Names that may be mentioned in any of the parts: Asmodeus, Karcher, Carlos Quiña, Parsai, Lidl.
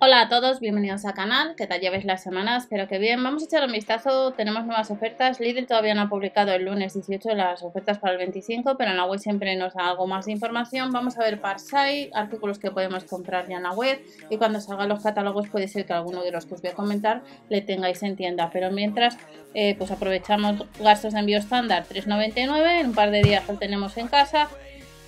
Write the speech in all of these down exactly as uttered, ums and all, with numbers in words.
Hola a todos, bienvenidos al canal, ¿qué tal lleváis la semana? Espero que bien. Vamos a echar un vistazo, tenemos nuevas ofertas. Lidl todavía no ha publicado el lunes dieciocho las ofertas para el veinticinco, pero en la web siempre nos da algo más de información. Vamos a ver Parsai, artículos que podemos comprar ya en la web, y cuando salgan los catálogos puede ser que alguno de los que os voy a comentar le tengáis en tienda, pero mientras eh, pues aprovechamos. Gastos de envío estándar tres noventa y nueve, en un par de días lo tenemos en casa,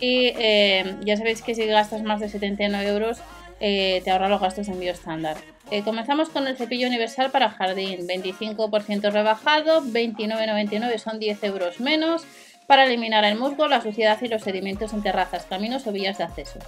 y eh, ya sabéis que si gastas más de setenta y nueve euros Eh, te ahorra los gastos de envío estándar. Eh, comenzamos con el cepillo universal para jardín, veinticinco por ciento rebajado, veintinueve noventa y nueve, son diez euros menos, para eliminar el musgo, la suciedad y los sedimentos en terrazas, caminos o vías de acceso.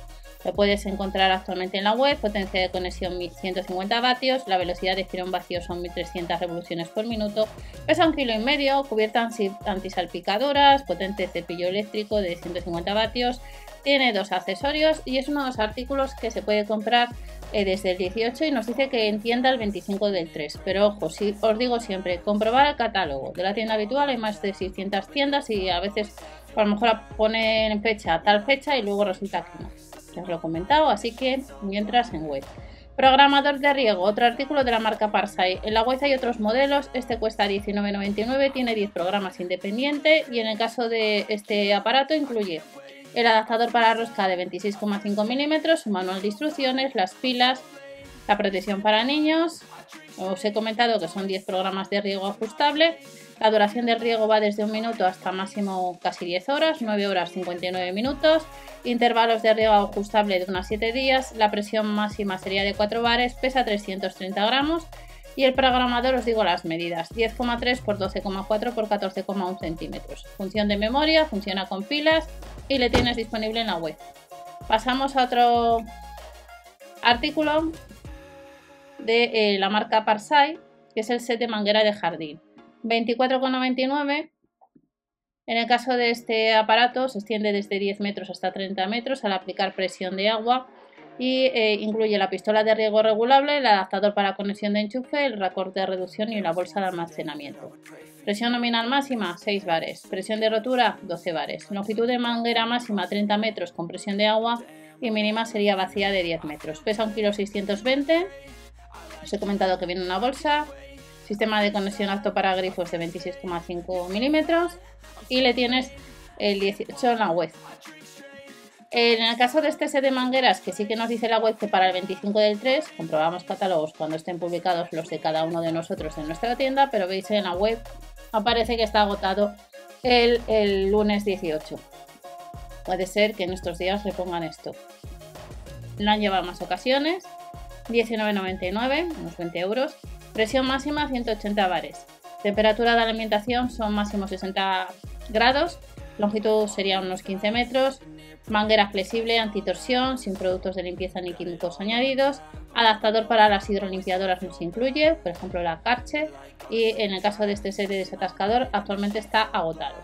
Lo puedes encontrar actualmente en la web. Potencia de conexión mil ciento cincuenta vatios, la velocidad de giro en vacío son mil trescientas revoluciones por minuto, pesa un kilo y medio, cubierta antisalpicadoras, potente cepillo eléctrico de ciento cincuenta vatios, tiene dos accesorios y es uno de los artículos que se puede comprar eh, desde el dieciocho, y nos dice que en tienda el veinticinco del tres, pero ojo, si, os digo siempre, comprobar el catálogo de la tienda habitual. Hay más de seiscientas tiendas y a veces a lo mejor ponen fecha, tal fecha, y luego resulta que no. Ya os lo he comentado, así que mientras en web. Programador de riego, otro artículo de la marca Parsai. En la web hay otros modelos, este cuesta diecinueve noventa y nueve, tiene diez programas independientes, y en el caso de este aparato incluye el adaptador para rosca de veintiséis coma cinco milímetros, su manual de instrucciones, las pilas, la protección para niños. Os he comentado que son diez programas de riego ajustable. La duración del riego va desde un minuto hasta máximo casi diez horas, nueve horas cincuenta y nueve minutos. Intervalos de riego ajustable de unos siete días. La presión máxima sería de cuatro bares, pesa trescientos treinta gramos. Y el programador, os digo las medidas: diez coma tres por doce coma cuatro por catorce coma uno centímetros. Función de memoria, funciona con pilas y le tienes disponible en la web. Pasamos a otro artículo de eh, la marca Parsai, que es el set de manguera de jardín, veinticuatro noventa y nueve. En el caso de este aparato se extiende desde diez metros hasta treinta metros al aplicar presión de agua, y eh, incluye la pistola de riego regulable, el adaptador para conexión de enchufe, el recorte de reducción y la bolsa de almacenamiento. Presión nominal máxima seis bares, presión de rotura doce bares, longitud de manguera máxima treinta metros con presión de agua y mínima sería vacía de diez metros, pesa un kilo seiscientos veinte. Os he comentado que viene una bolsa, sistema de conexión apto para grifos de veintiséis coma cinco milímetros, y le tienes el dieciocho en la web. En el caso de este set de mangueras, que sí que nos dice la web que para el veinticinco del tres, comprobamos catálogos cuando estén publicados los de cada uno de nosotros en nuestra tienda, pero veis en la web aparece que está agotado el, el lunes dieciocho. Puede ser que en estos días repongan esto. Lo han llevado más ocasiones. diecinueve noventa y nueve, unos veinte euros, presión máxima ciento ochenta bares, temperatura de alimentación son máximo sesenta grados, longitud sería unos quince metros, manguera flexible, antitorsión, sin productos de limpieza ni químicos añadidos, adaptador para las hidrolimpiadoras nos incluye, por ejemplo la Karcher, y en el caso de este set de desatascador actualmente está agotado.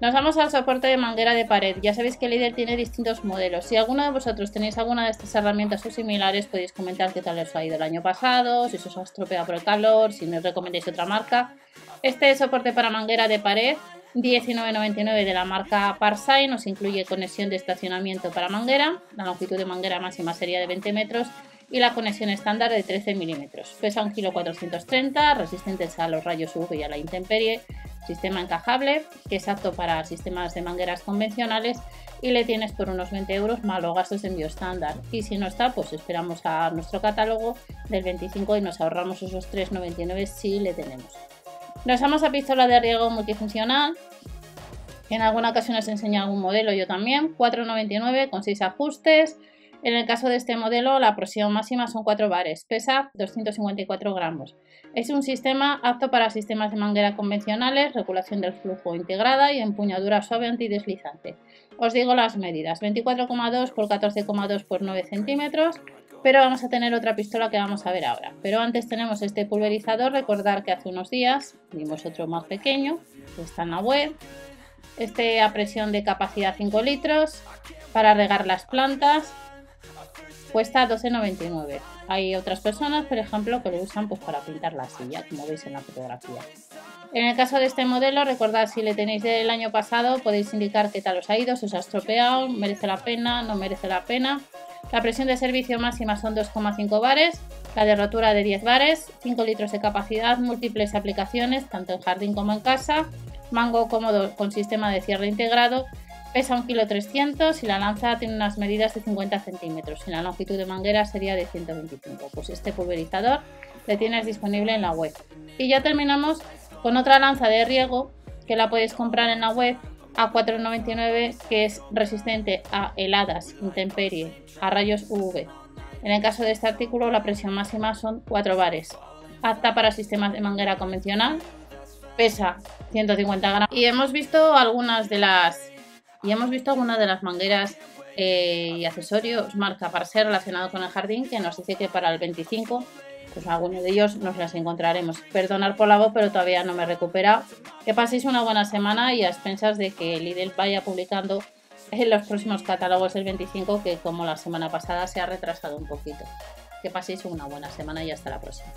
Nos vamos al soporte de manguera de pared. Ya sabéis que Lidl tiene distintos modelos. Si alguno de vosotros tenéis alguna de estas herramientas o similares, podéis comentar qué tal os ha ido el año pasado, si se os ha estropeado por el calor, si nos recomendáis otra marca. Este soporte para manguera de pared diecinueve noventa y nueve de la marca Parsai nos incluye conexión de estacionamiento para manguera, la longitud de manguera máxima sería de veinte metros y la conexión estándar de trece milímetros. Pesa un kilo cuatrocientos treinta, resistentes a los rayos U V y a la intemperie. Sistema encajable, que es apto para sistemas de mangueras convencionales, y le tienes por unos veinte euros más los gastos de envío estándar. Y si no está, pues esperamos a nuestro catálogo del veinticinco y nos ahorramos esos tres noventa y nueve si le tenemos. Nos vamos a pistola de riego multifuncional. En alguna ocasión os he enseñado algún modelo, yo también. cuatro noventa y nueve con seis ajustes. En el caso de este modelo, la presión máxima son cuatro bares, pesa doscientos cincuenta y cuatro gramos. Es un sistema apto para sistemas de manguera convencionales, regulación del flujo integrada y empuñadura suave antideslizante. Os digo las medidas, veinticuatro coma dos por catorce coma dos por nueve centímetros, pero vamos a tener otra pistola que vamos a ver ahora. Pero antes tenemos este pulverizador. Recordar que hace unos días vimos otro más pequeño, que está en la web. Este a presión de capacidad cinco litros, para regar las plantas. Cuesta doce noventa y nueve. Hay otras personas, por ejemplo, que lo usan pues para pintar la silla, como veis en la fotografía. En el caso de este modelo, recordad, si le tenéis del año pasado, podéis indicar qué tal os ha ido, si os ha estropeado, merece la pena, no merece la pena. La presión de servicio máxima son dos coma cinco bares, la de rotura de diez bares, cinco litros de capacidad, múltiples aplicaciones, tanto en jardín como en casa, mango cómodo con sistema de cierre integrado, pesa un kilo trescientos y la lanza tiene unas medidas de cincuenta centímetros y la longitud de manguera sería de ciento veinticinco. Pues este pulverizador lo tienes disponible en la web. Y ya terminamos con otra lanza de riego que la podéis comprar en la web a cuatro con noventa y nueve, que es resistente a heladas, intemperie, a rayos U V. En el caso de este artículo, la presión máxima son cuatro bares, apta para sistemas de manguera convencional, pesa ciento cincuenta gramos. Y hemos visto algunas de las y hemos visto algunas de las mangueras eh, y accesorios marca Parsai relacionados con el jardín, que nos dice que para el veinticinco pues algunos de ellos nos las encontraremos. Perdonad por la voz, pero todavía no me he recuperado. Que paséis una buena semana y a expensas de que Lidl vaya publicando en los próximos catálogos del veinticinco, que como la semana pasada se ha retrasado un poquito. Que paséis una buena semana y hasta la próxima.